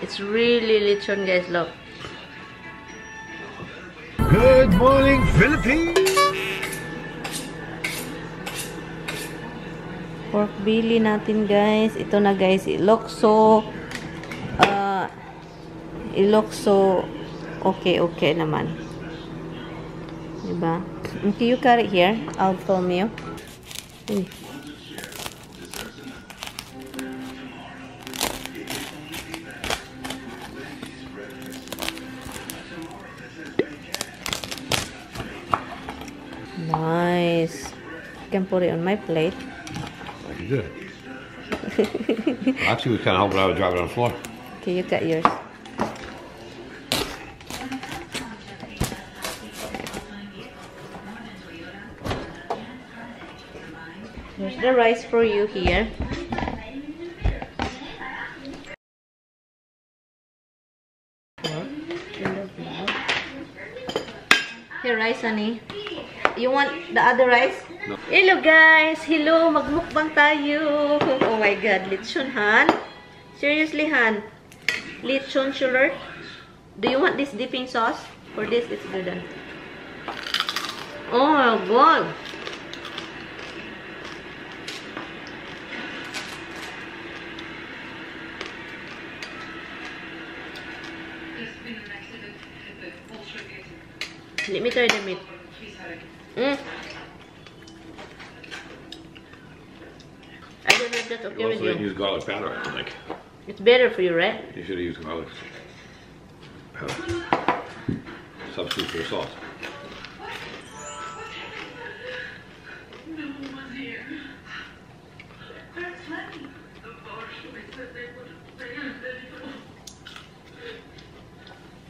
It's really lechon, guys. Look. Good morning, Philippines. Pork bili natin, guys. Ito na, guys. Ilokso. Okay naman. Diba? Okay, you cut it here. I'll film you. Nice. You can put it on my plate. I can do it. Actually, we kind of hoping I would drop it on the floor. Okay, you got yours. Here's the rice for you here. Here, rice, honey. You want the other rice? No. Hello guys! Hello! Magmukbang tayo! Oh my God! Lechon, Han? Seriously, Han? Lechon chulard? Do you want this dipping sauce? For this, it's good. Huh? Oh my God! Let me try the meat. I don't know if that's okay with you. You should use garlic powder, I think. It's better for you, right? You should use garlic powder. Substitute for salt.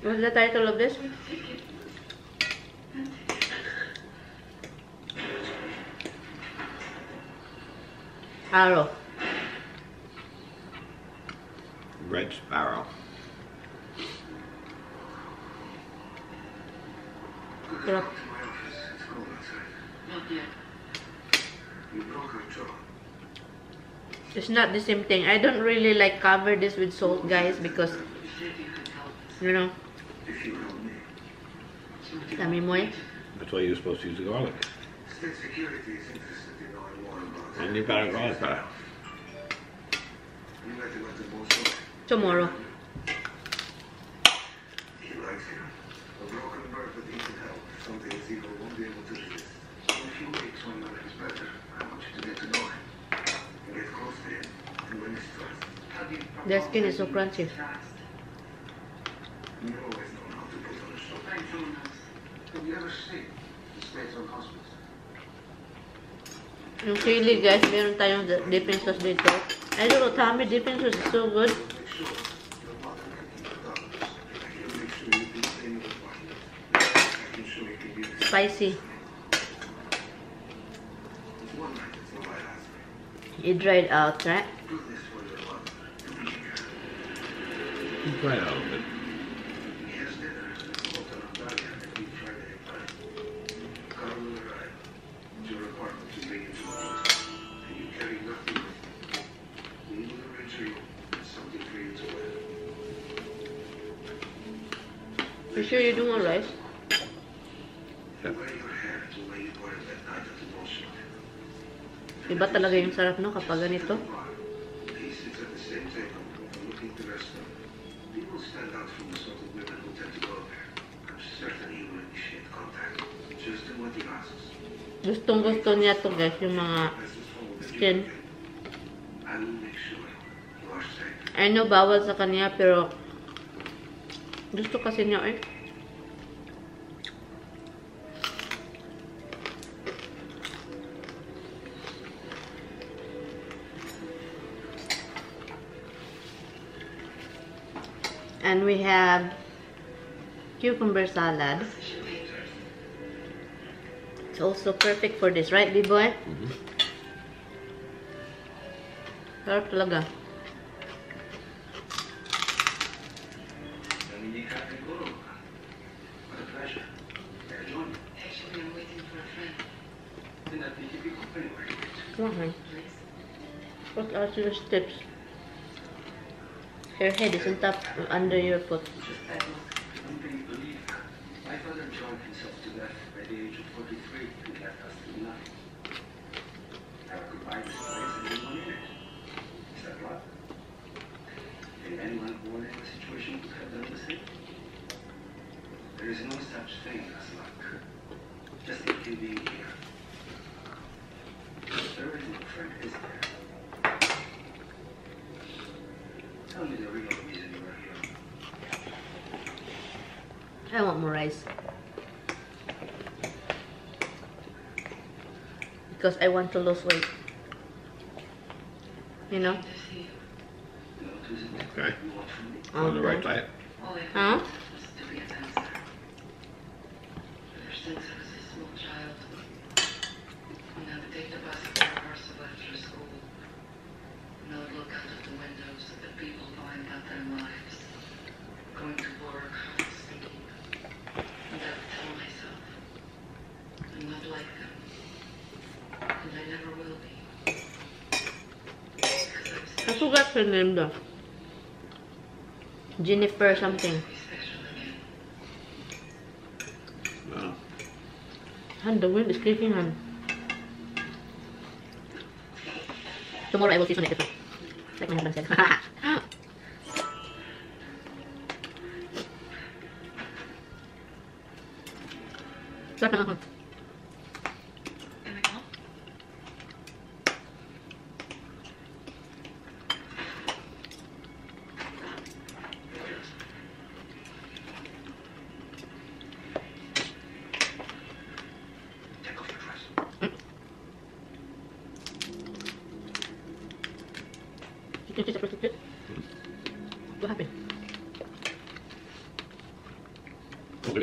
What's the title of this? Arrow. Red Sparrow. Yep. It's not the same thing. I don't really like cover this with salt, guys, because you know. That's why you're supposed to use the garlic. And you better go with that. Tomorrow. The skin is so crunchy. You always know how to put on a show. Have you ever seen the space on hospice? Yung chili, guys, meron tayong dipping sauce dito. I don't know, Tommy, dipping sauce is so good. Spicy. It dried out, right? It dried out a bit. You sure you're doing rice? Yeah. Iba talaga yung sarap, no? Kapag ganito. Gustong-gusto niya to, guys, yung mga skin. I know bawal sa kanya, pero gusto kasi niya, eh. And we have cucumber salad. It's also perfect for this, right, B-boy? Mm-hmm. Sarap talaga. What are the steps? Your head isn't up under your foot. My father drowned himself to death by the age of 43 and left us with nothing. I occupied this place in 1 year. Is that right? If anyone born in the situation could have done the same. There is no such thing as luck. Just like you being here. There is no friend, is there? Tell me the real reason you are here. I want more rice. Because I want to lose weight. You know? Okay. On the right diet. Huh? I forgot her name though. Jennifer something. Wow. And the wind is creeping on. Tomorrow I will season it. Like my husband said. What happened? I think that's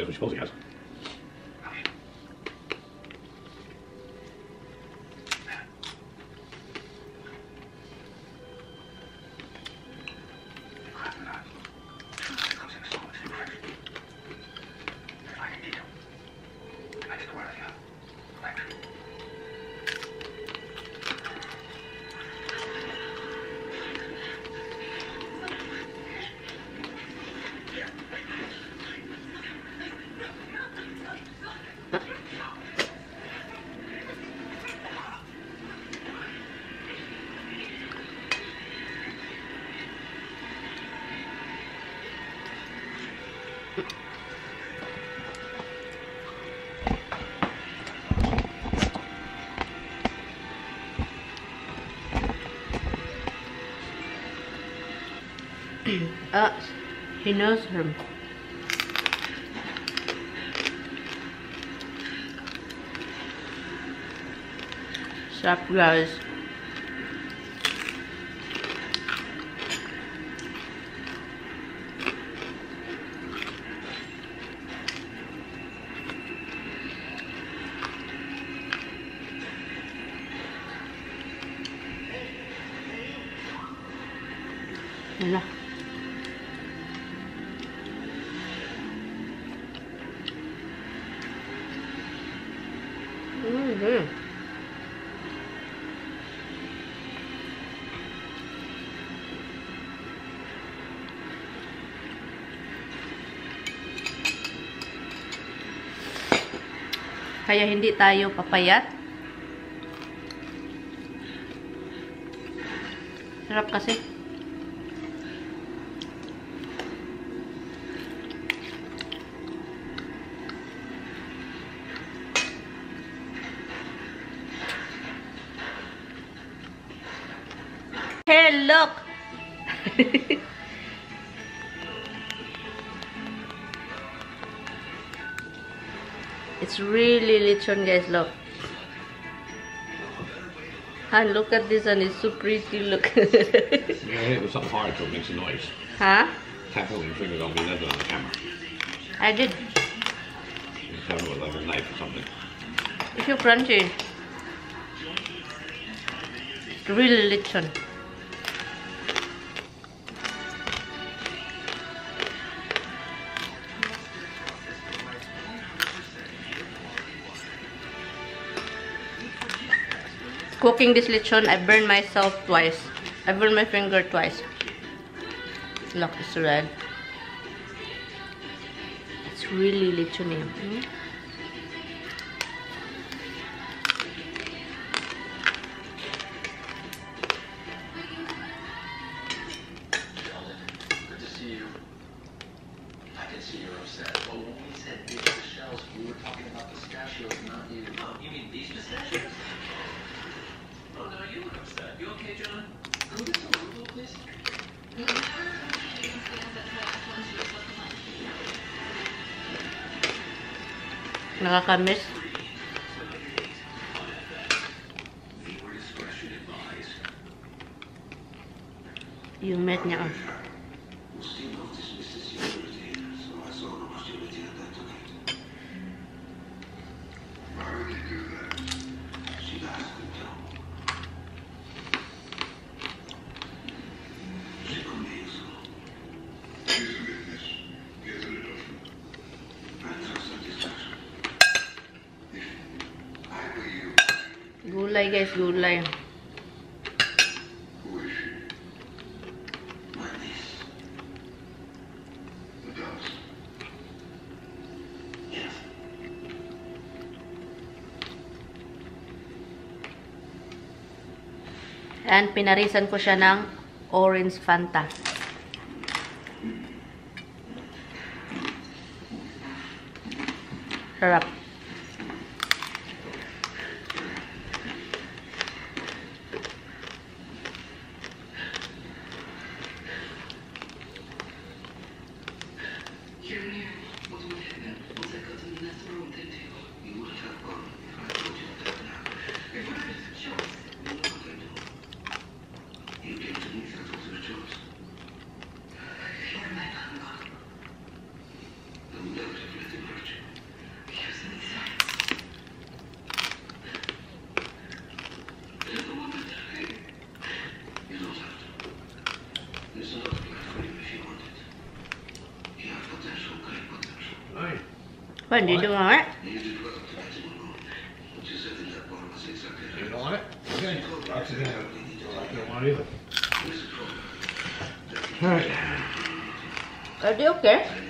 what she calls it, guys. He knows her. Sup guys. Nah. Kaya hindi tayo papayat. Sarap kasi. Hey, look! It's really lechon, guys. Look, and look at this one. It's so pretty. Look. Yeah, it was something hard, so it makes a noise. Huh? Tackle your fingers on the leather on the camera. I did. You cover it like a knife or something. It's so crunchy. It's really lechon. Cooking this lechon, I burned myself twice. I burned my finger twice. lang is red. It's really lechon eh. Nakakamiss. Yung met niya. Gulay guys, gulay. And pinarisan ko siya ng orange Fanta. Sarap. What are you doing on it? You don't want it? Okay. That's it. I don't want it either. Alright. Are they okay?